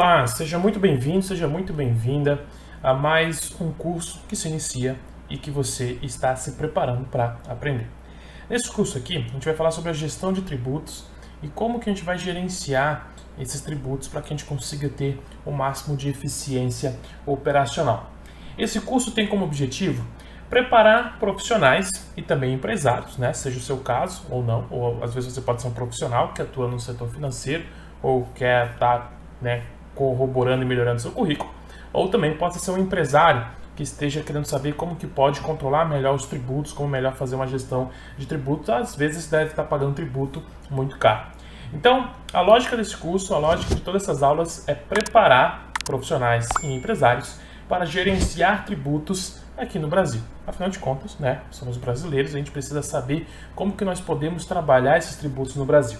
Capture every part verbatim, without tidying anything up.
Olá, seja muito bem-vindo, seja muito bem-vinda a mais um curso que se inicia e que você está se preparando para aprender. Nesse curso aqui, a gente vai falar sobre a gestão de tributos e como que a gente vai gerenciar esses tributos para que a gente consiga ter o máximo de eficiência operacional. Esse curso tem como objetivo preparar profissionais e também empresários, né? Seja o seu caso ou não, ou às vezes você pode ser um profissional que atua no setor financeiro ou quer estar, né, corroborando e melhorando seu currículo, ou também pode ser um empresário que esteja querendo saber como que pode controlar melhor os tributos, como melhor fazer uma gestão de tributos, às vezes deve estar pagando tributo muito caro. Então, a lógica desse curso, a lógica de todas essas aulas é preparar profissionais e empresários para gerenciar tributos aqui no Brasil. Afinal de contas, né, somos brasileiros, a gente precisa saber como que nós podemos trabalhar esses tributos no Brasil.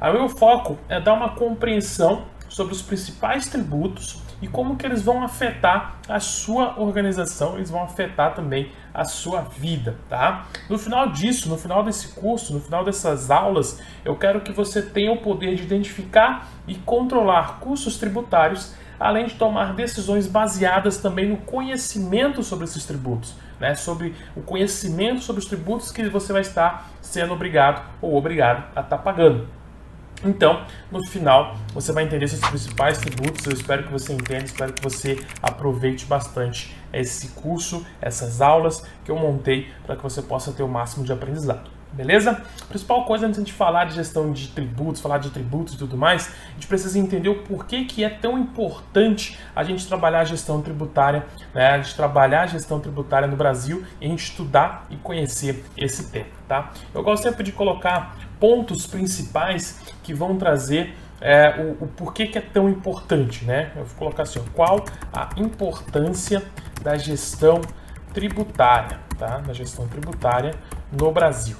Aí o foco é dar uma compreensão sobre os principais tributos e como que eles vão afetar a sua organização, eles vão afetar também a sua vida, tá? No final disso, no final desse curso, no final dessas aulas, eu quero que você tenha o poder de identificar e controlar custos tributários, além de tomar decisões baseadas também no conhecimento sobre esses tributos, né? Sobre o conhecimento sobre os tributos que você vai estar sendo obrigado ou obrigado a estar pagando. Então, no final, você vai entender seus principais tributos. Eu espero que você entenda, espero que você aproveite bastante esse curso, essas aulas que eu montei para que você possa ter o máximo de aprendizado, beleza? A principal coisa antes de falar de gestão de tributos, falar de tributos e tudo mais, a gente precisa entender o porquê que é tão importante a gente trabalhar a gestão tributária, né? A gente trabalhar a gestão tributária no Brasil e a gente estudar e conhecer esse tema, tá? Eu gosto sempre de colocar pontos principais que vão trazer é, o, o porquê que é tão importante, né? Eu vou colocar assim, qual a importância da gestão tributária, tá? Da gestão tributária no Brasil.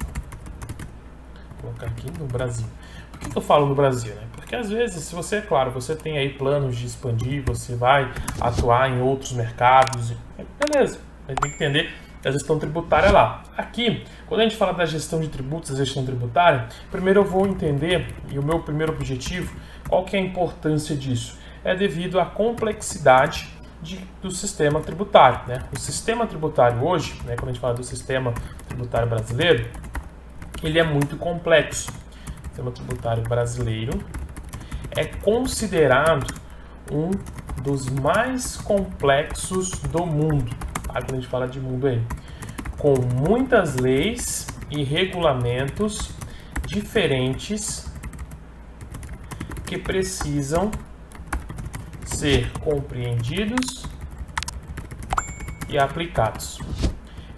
Vou colocar aqui no Brasil. Por que eu falo no Brasil, né? Porque às vezes, se você, é claro, você tem aí planos de expandir, você vai atuar em outros mercados, beleza, mas tem que entender a gestão tributária lá. Aqui, quando a gente fala da gestão de tributos, da gestão tributária, primeiro eu vou entender, e o meu primeiro objetivo, qual que é a importância disso? É devido à complexidade de, do sistema tributário, né? O sistema tributário hoje, né, quando a gente fala do sistema tributário brasileiro, ele é muito complexo. O sistema tributário brasileiro é considerado um dos mais complexos do mundo. Quando a gente fala de mundo aí, com muitas leis e regulamentos diferentes que precisam ser compreendidos e aplicados.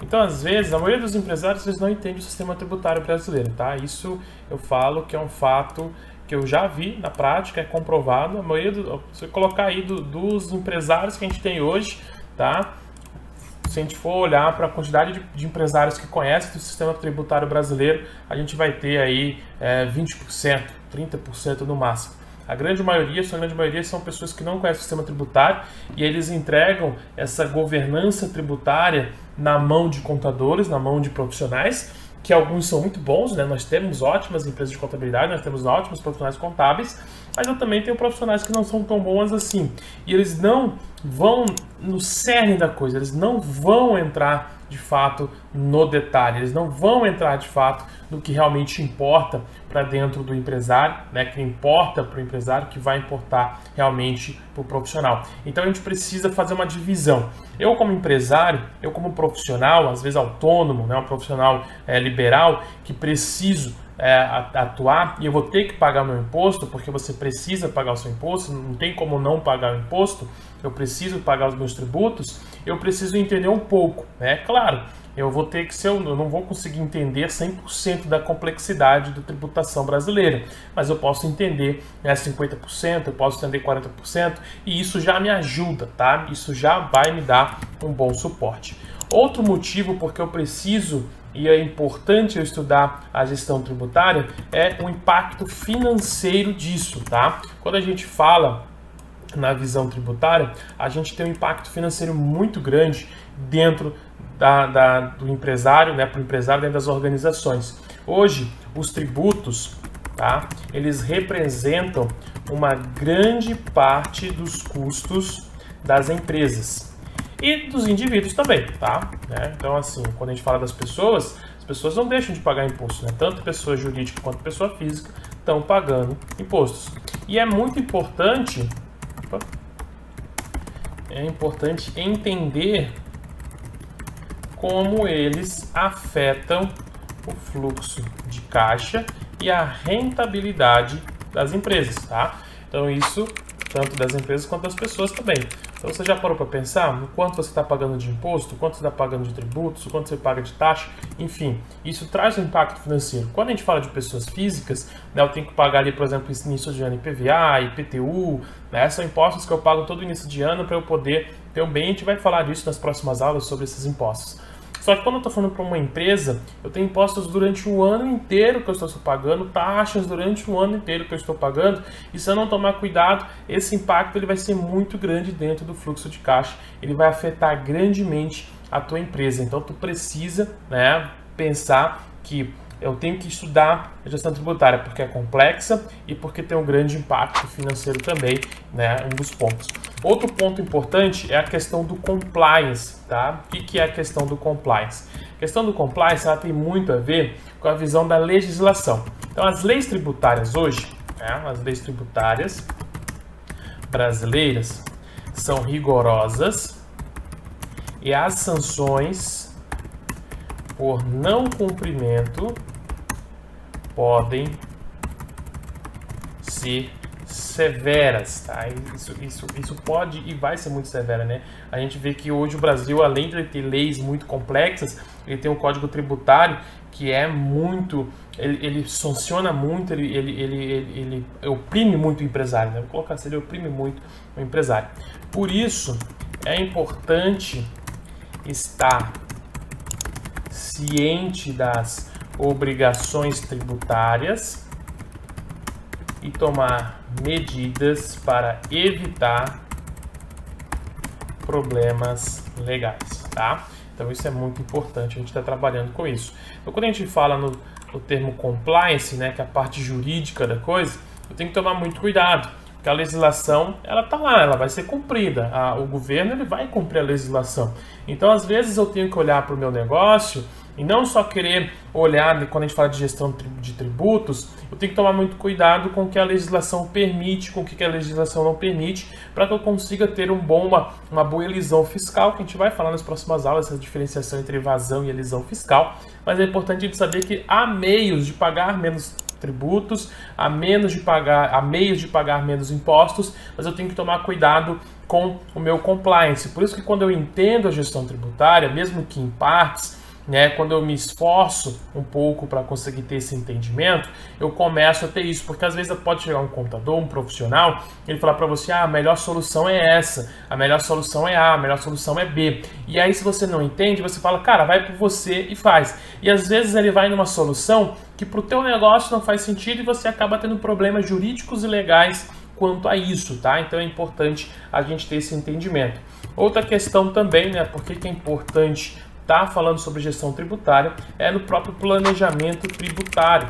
Então, às vezes, a maioria dos empresários eles não entende o sistema tributário brasileiro, tá? Isso eu falo que é um fato que eu já vi na prática, é comprovado. A maioria do, se eu colocar aí do, dos empresários que a gente tem hoje, tá? Se a gente for olhar para a quantidade de, de empresários que conhecem do sistema tributário brasileiro, a gente vai ter aí é, vinte por cento, trinta por cento no máximo. A grande maioria, a grande maioria são pessoas que não conhecem o sistema tributário e eles entregam essa governança tributária na mão de contadores, na mão de profissionais, que alguns são muito bons, né? Nós temos ótimas empresas de contabilidade, nós temos ótimos profissionais contábeis, mas eu também tenho profissionais que não são tão bons assim. E eles não vão no cerne da coisa, eles não vão entrar de fato no detalhe, eles não vão entrar de fato no que realmente importa para dentro do empresário, né, que importa para o empresário, que vai importar realmente para o profissional. Então a gente precisa fazer uma divisão. Eu como empresário, eu como profissional, às vezes autônomo, né, um profissional é, liberal, que preciso É, atuar e eu vou ter que pagar meu imposto, porque você precisa pagar o seu imposto, não tem como não pagar o imposto, eu preciso pagar os meus tributos, eu preciso entender um pouco, né? Claro, eu vou ter que ser, eu não vou conseguir entender cem por cento da complexidade da tributação brasileira, mas eu posso entender, né, cinquenta por cento, eu posso entender quarenta por cento e isso já me ajuda, tá? Isso já vai me dar um bom suporte. Outro motivo porque eu preciso e é importante eu estudar a gestão tributária é o impacto financeiro disso, tá? Quando a gente fala na visão tributária, a gente tem um impacto financeiro muito grande dentro da, da, do empresário, né? Para o empresário dentro das organizações. Hoje, os tributos, tá? Eles representam uma grande parte dos custos das empresas e dos indivíduos também, tá? Né? Então, assim, quando a gente fala das pessoas, as pessoas não deixam de pagar imposto, né? Tanto pessoa jurídica quanto pessoa física estão pagando impostos. E é muito importante, é importante entender como eles afetam o fluxo de caixa e a rentabilidade das empresas, tá? Então isso tanto das empresas quanto das pessoas também. Então você já parou para pensar no quanto você está pagando de imposto, quanto você está pagando de tributos, quanto você paga de taxa, enfim, isso traz um impacto financeiro. Quando a gente fala de pessoas físicas, né, eu tenho que pagar ali, por exemplo, início de ano I P V A, I P T U, né, são impostos que eu pago todo início de ano para eu poder ter um bem. A gente vai falar disso nas próximas aulas sobre esses impostos. Só que quando eu estou falando para uma empresa, eu tenho impostos durante o ano inteiro que eu estou pagando, taxas durante o ano inteiro que eu estou pagando, e se eu não tomar cuidado, esse impacto ele vai ser muito grande dentro do fluxo de caixa, ele vai afetar grandemente a tua empresa. Então tu precisa, né, pensar que eu tenho que estudar a gestão tributária porque é complexa e porque tem um grande impacto financeiro também, né, um dos pontos. Outro ponto importante é a questão do compliance, tá? O que que é a questão do compliance? A questão do compliance, ela tem muito a ver com a visão da legislação. Então, as leis tributárias hoje, né, as leis tributárias brasileiras são rigorosas e as sanções por não cumprimento podem ser severas, tá? Isso, isso, isso pode e vai ser muito severa, né? A gente vê que hoje o Brasil, além de ter leis muito complexas, ele tem um código tributário que é muito, ele, ele sanciona muito, ele, ele, ele, ele, ele oprime muito o empresário, né? Vou colocar assim, ele oprime muito o empresário. Por isso, é importante estar ciente das obrigações tributárias e tomar medidas para evitar problemas legais, tá? Então isso é muito importante, a gente está trabalhando com isso. Então quando a gente fala no, no termo compliance, né, que é a parte jurídica da coisa, eu tenho que tomar muito cuidado, porque a legislação, ela tá lá, ela vai ser cumprida, a, o governo ele vai cumprir a legislação. Então às vezes eu tenho que olhar para o meu negócio e não só querer olhar, quando a gente fala de gestão de tributos, eu tenho que tomar muito cuidado com o que a legislação permite, com o que a legislação não permite, para que eu consiga ter um bom, uma, uma boa elisão fiscal, que a gente vai falar nas próximas aulas, essa diferenciação entre evasão e elisão fiscal. Mas é importante a gente saber que há meios de pagar menos tributos, há, menos de pagar, há meios de pagar menos impostos, mas eu tenho que tomar cuidado com o meu compliance. Por isso que quando eu entendo a gestão tributária, mesmo que em partes, né, quando eu me esforço um pouco para conseguir ter esse entendimento, eu começo a ter isso, porque às vezes pode chegar um contador, um profissional, ele falar para você, ah, a melhor solução é essa, a melhor solução é A, a melhor solução é B. E aí se você não entende, você fala, cara, vai por você e faz. E às vezes ele vai numa solução que para o teu negócio não faz sentido e você acaba tendo problemas jurídicos e legais quanto a isso, tá? Então é importante a gente ter esse entendimento. Outra questão também, né, por que que é importante tá falando sobre gestão tributária, é no próprio planejamento tributário.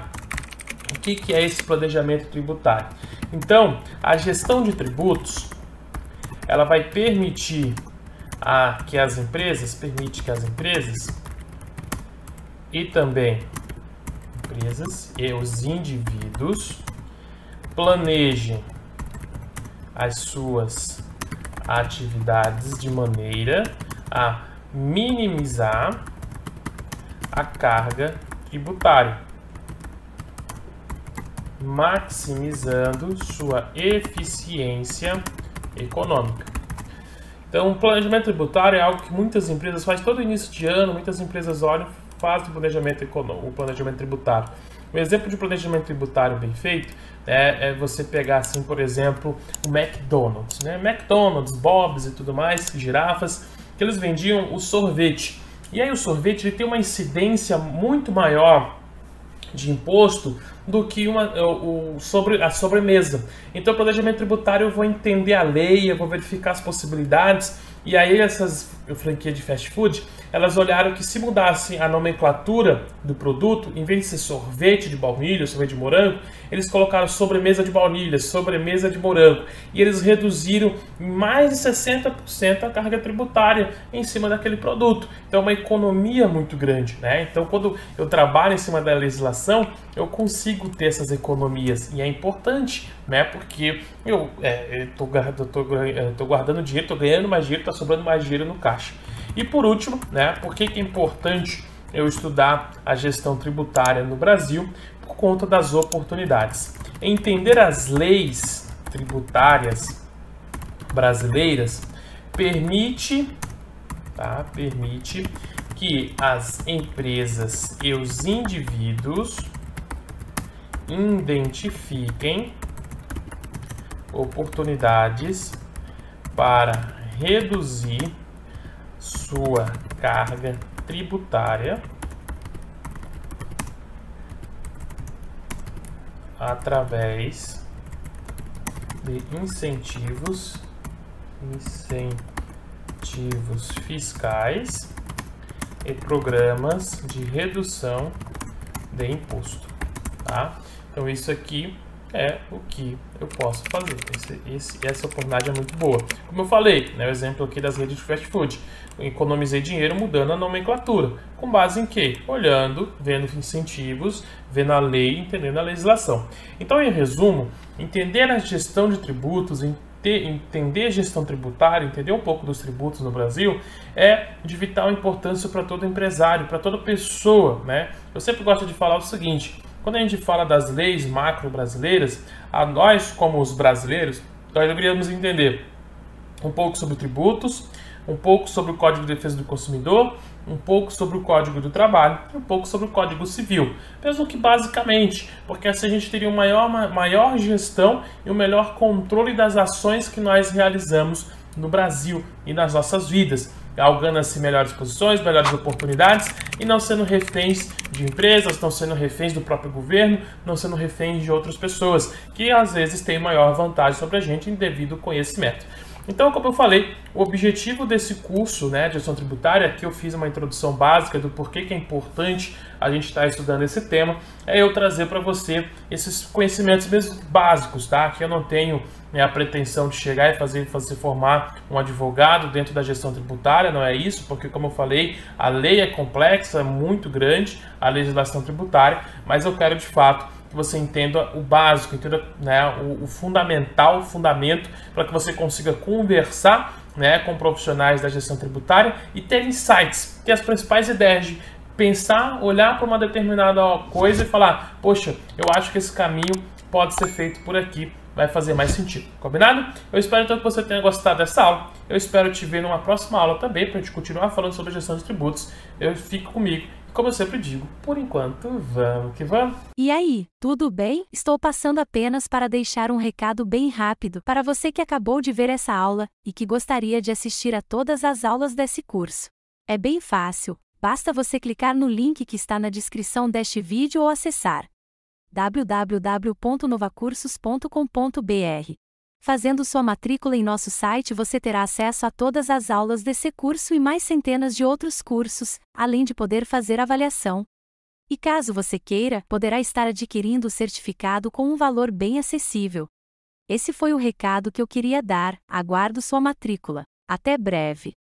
O que que é esse planejamento tributário? Então, a gestão de tributos, ela vai permitir a, que as empresas, permite que as empresas e também empresas e os indivíduos planejem as suas atividades de maneira a minimizar a carga tributária, maximizando sua eficiência econômica. Então, o planejamento tributário é algo que muitas empresas fazem todo início de ano, muitas empresas olham e fazem o planejamento econômico, o planejamento tributário. Um exemplo de planejamento tributário bem feito, né, é você pegar, assim, por exemplo, o McDonald's, né? McDonald's, Bob's e tudo mais, girafas, que eles vendiam o sorvete. E aí o sorvete ele tem uma incidência muito maior de imposto do que uma, o, sobre, a sobremesa. Então, o planejamento tributário, eu vou entender a lei, eu vou verificar as possibilidades, e aí essas e franquia de fast food, elas olharam que se mudassem a nomenclatura do produto, em vez de ser sorvete de baunilha, sorvete de morango, eles colocaram sobremesa de baunilha, sobremesa de morango, e eles reduziram mais de sessenta por cento a carga tributária em cima daquele produto. Então é uma economia muito grande, né? Então quando eu trabalho em cima da legislação, eu consigo ter essas economias, e é importante, né? Porque eu é, estou guardando dinheiro, estou ganhando mais dinheiro, está sobrando mais dinheiro no caixa. E por último, né, por que que é importante eu estudar a gestão tributária no Brasil? Por conta das oportunidades. Entender as leis tributárias brasileiras permite, tá, permite que as empresas e os indivíduos identifiquem oportunidades para reduzir sua carga tributária através de incentivos, incentivos fiscais e programas de redução de imposto, tá? Então isso aqui é o que eu posso fazer. Esse, esse, essa oportunidade é muito boa. Como eu falei, né, o exemplo aqui das redes de fast food. Eu economizei dinheiro mudando a nomenclatura. Com base em quê? Olhando, vendo incentivos, vendo a lei, entendendo a legislação. Então, em resumo, entender a gestão de tributos, entender a gestão tributária, entender um pouco dos tributos no Brasil, é de vital importância para todo empresário, para toda pessoa, né? Eu sempre gosto de falar o seguinte: quando a gente fala das leis macro brasileiras, a nós, como os brasileiros, nós deveríamos entender um pouco sobre tributos, um pouco sobre o Código de Defesa do Consumidor, um pouco sobre o Código do Trabalho, um pouco sobre o Código Civil. Mesmo que basicamente, porque assim a gente teria uma maior, uma maior gestão e um melhor controle das ações que nós realizamos no Brasil e nas nossas vidas, galgando-se melhores posições, melhores oportunidades e não sendo reféns de empresas, não sendo reféns do próprio governo, não sendo reféns de outras pessoas, que às vezes têm maior vantagem sobre a gente em devido conhecimento. Então, como eu falei, o objetivo desse curso, né, de gestão tributária, que eu fiz uma introdução básica do porquê que é importante a gente estar estudando esse tema, é eu trazer para você esses conhecimentos mesmo básicos, tá? Que eu não tenho, né, a pretensão de chegar e fazer, fazer formar um advogado dentro da gestão tributária, não é isso, porque, como eu falei, a lei é complexa, é muito grande, a legislação tributária, mas eu quero, de fato, que você entenda o básico, entenda, né, o, o fundamental, o fundamento, para que você consiga conversar, né, com profissionais da gestão tributária e ter insights, ter as principais ideias de pensar, olhar para uma determinada coisa e falar: poxa, eu acho que esse caminho pode ser feito por aqui, vai fazer mais sentido, combinado? Eu espero então que você tenha gostado dessa aula, eu espero te ver numa próxima aula também, para a gente continuar falando sobre gestão de tributos. Eu fico comigo. Como eu sempre digo, por enquanto, vamos que vamos. E aí, tudo bem? Estou passando apenas para deixar um recado bem rápido para você que acabou de ver essa aula e que gostaria de assistir a todas as aulas desse curso. É bem fácil, basta você clicar no link que está na descrição deste vídeo ou acessar w w w ponto novacursos ponto com ponto br. Fazendo sua matrícula em nosso site, você terá acesso a todas as aulas desse curso e mais centenas de outros cursos, além de poder fazer avaliação. E caso você queira, poderá estar adquirindo o certificado com um valor bem acessível. Esse foi o recado que eu queria dar, aguardo sua matrícula. Até breve!